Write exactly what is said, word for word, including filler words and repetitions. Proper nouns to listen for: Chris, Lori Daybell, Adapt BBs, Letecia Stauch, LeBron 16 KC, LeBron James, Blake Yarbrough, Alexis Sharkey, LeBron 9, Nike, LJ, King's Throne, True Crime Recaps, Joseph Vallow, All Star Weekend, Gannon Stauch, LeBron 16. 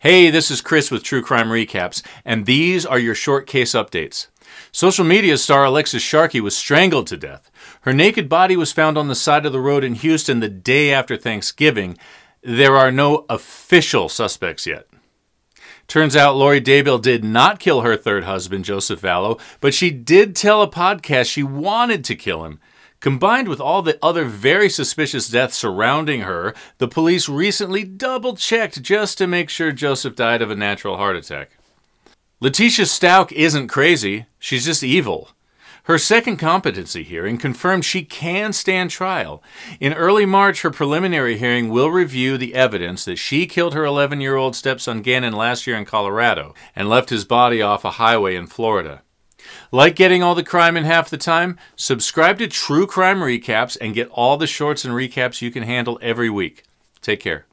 Hey, this is Chris with True Crime Recaps, and these are your short case updates. Social media star Alexis Sharkey was strangled to death. Her naked body was found on the side of the road in Houston the day after Thanksgiving. There are no official suspects yet. Turns out Lori Daybell did not kill her third husband, Joseph Vallow, but she did tell a podcast she wanted to kill him. Combined with all the other very suspicious deaths surrounding her, the police recently double-checked just to make sure Joseph died of a natural heart attack. Letecia Stauch isn't crazy, she's just evil. Her second competency hearing confirmed she can stand trial. In early March, her preliminary hearing will review the evidence that she killed her eleven-year-old stepson Gannon last year in Colorado and left his body off a highway in Florida. Like getting all the crime in half the time? Subscribe to True Crime Recaps and get all the shorts and recaps you can handle every week. Take care.